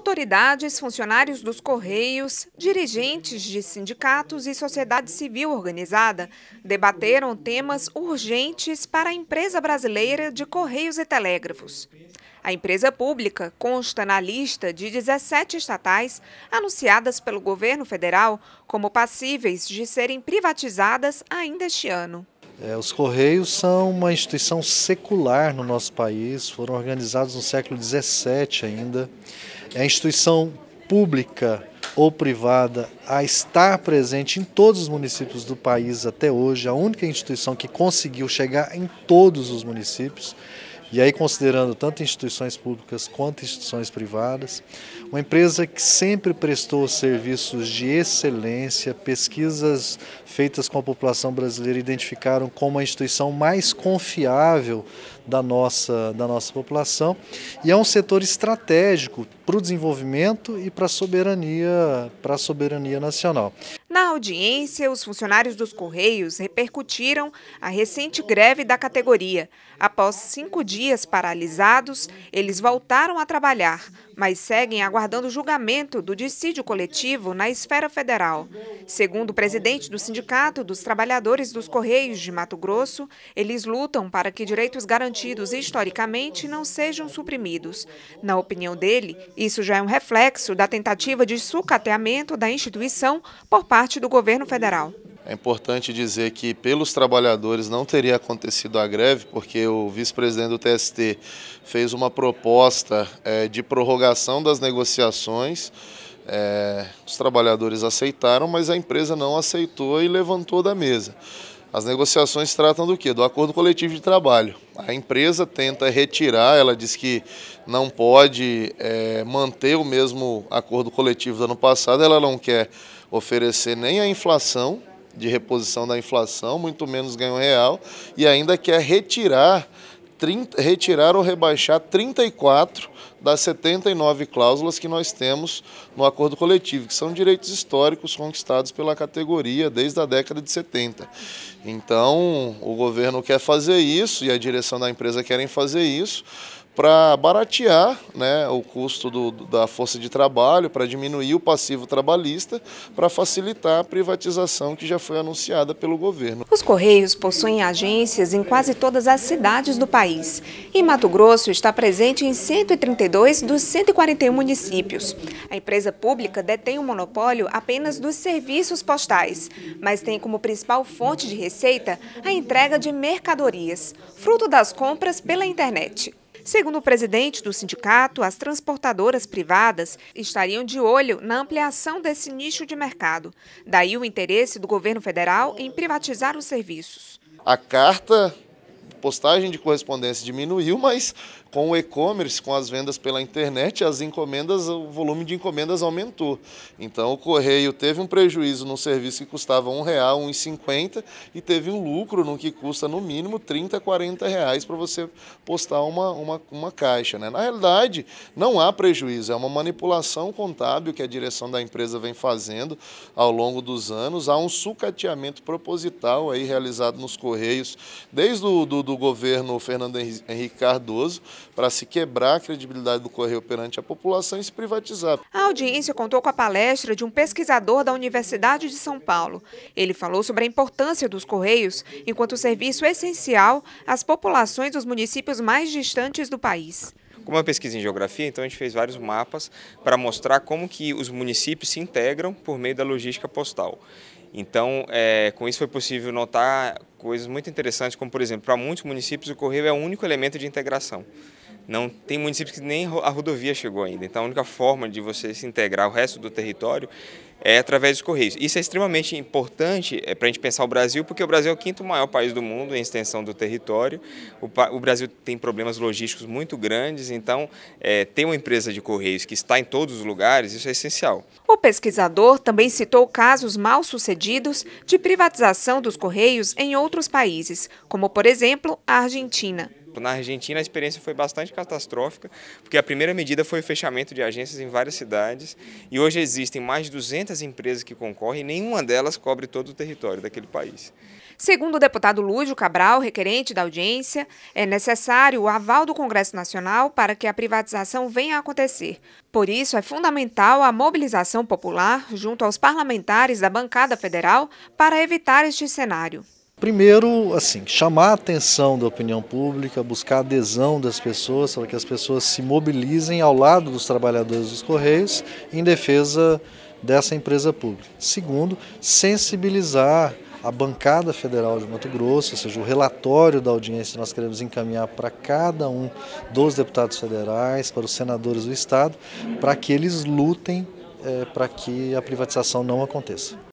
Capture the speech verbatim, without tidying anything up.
autoridades, funcionários dos Correios, dirigentes de sindicatos e sociedade civil organizada debateram temas urgentes para a empresa brasileira de Correios e Telégrafos. A empresa pública consta na lista de dezessete estatais anunciadas pelo governo federal como passíveis de serem privatizadas ainda este ano. É, os Correios são uma instituição secular no nosso país, foram organizados no século dezessete ainda. É a instituição pública ou privada a estar presente em todos os municípios do país até hoje, a única instituição que conseguiu chegar em todos os municípios. E aí, considerando tanto instituições públicas quanto instituições privadas, uma empresa que sempre prestou serviços de excelência, pesquisas feitas com a população brasileira identificaram como a instituição mais confiável da nossa, da nossa população, e é um setor estratégico para o desenvolvimento e para a soberania, para a soberania nacional. Na audiência, os funcionários dos Correios repercutiram a recente greve da categoria. Após cinco dias paralisados, eles voltaram a trabalhar, mas seguem aguardando o julgamento do dissídio coletivo na esfera federal. Segundo o presidente do Sindicato dos Trabalhadores dos Correios de Mato Grosso, eles lutam para que direitos garantidos historicamente não sejam suprimidos. Na opinião dele, isso já é um reflexo da tentativa de sucateamento da instituição por parte parte do governo federal. É importante dizer que pelos trabalhadores não teria acontecido a greve, porque o vice-presidente do T S T fez uma proposta é, de prorrogação das negociações, é, os trabalhadores aceitaram, mas a empresa não aceitou e levantou da mesa. As negociações tratam do quê? Do acordo coletivo de trabalho. A empresa tenta retirar, ela diz que não pode é, manter o mesmo acordo coletivo do ano passado, ela não quer oferecer nem a inflação, de reposição da inflação, muito menos ganho real, e ainda quer retirar, trinta, retirar ou rebaixar trinta e quatro das setenta e nove cláusulas que nós temos no acordo coletivo, que são direitos históricos conquistados pela categoria desde a década de setenta. Então, o governo quer fazer isso e a direção da empresa querem fazer isso, para baratear, né, o custo do, da força de trabalho, para diminuir o passivo trabalhista, para facilitar a privatização que já foi anunciada pelo governo. Os Correios possuem agências em quase todas as cidades do país. E Mato Grosso está presente em cento e trinta e dois dos cento e quarenta e um municípios. A empresa pública detém o monopólio apenas dos serviços postais, mas tem como principal fonte de receita a entrega de mercadorias, fruto das compras pela internet. Segundo o presidente do sindicato, as transportadoras privadas estariam de olho na ampliação desse nicho de mercado. Daí o interesse do governo federal em privatizar os serviços. A carta, postagem de correspondência diminuiu, mas com o e-commerce, com as vendas pela internet, as encomendas, o volume de encomendas aumentou. Então o Correio teve um prejuízo num serviço que custava um real, um real e cinquenta e teve um lucro no que custa no mínimo trinta, quarenta reais para você postar uma, uma, uma caixa, né? Na realidade, não há prejuízo, é uma manipulação contábil que a direção da empresa vem fazendo ao longo dos anos. Há um sucateamento proposital aí realizado nos Correios desde o do, do governo Fernando Henrique Cardoso, para se quebrar a credibilidade do Correio perante a população e se privatizar. A audiência contou com a palestra de um pesquisador da Universidade de São Paulo. Ele falou sobre a importância dos Correios enquanto serviço essencial às populações dos municípios mais distantes do país. Como é uma pesquisa em geografia, então a gente fez vários mapas para mostrar como que os municípios se integram por meio da logística postal. Então, é, com isso foi possível notar coisas muito interessantes, como, por exemplo, para muitos municípios o Correio é o único elemento de integração. Não, tem municípios que nem a rodovia chegou ainda, então a única forma de você se integrar ao resto do território é através dos Correios. Isso é extremamente importante para a gente pensar o Brasil, porque o Brasil é o quinto maior país do mundo em extensão do território. O, o Brasil tem problemas logísticos muito grandes, então é, ter uma empresa de Correios que está em todos os lugares, isso é essencial. O pesquisador também citou casos mal sucedidos de privatização dos Correios em outros países, como por exemplo a Argentina. Na Argentina a experiência foi bastante catastrófica, porque a primeira medida foi o fechamento de agências em várias cidades e hoje existem mais de duzentas empresas que concorrem e nenhuma delas cobre todo o território daquele país. Segundo o deputado Lúcio Cabral, requerente da audiência, é necessário o aval do Congresso Nacional para que a privatização venha a acontecer. Por isso, é fundamental a mobilização popular junto aos parlamentares da bancada federal para evitar este cenário. Primeiro, assim, chamar a atenção da opinião pública, buscar a adesão das pessoas, para que as pessoas se mobilizem ao lado dos trabalhadores dos Correios em defesa dessa empresa pública. Segundo, sensibilizar a bancada federal de Mato Grosso, ou seja, o relatório da audiência nós queremos encaminhar para cada um dos deputados federais, para os senadores do Estado, para que eles lutem, é, para que a privatização não aconteça.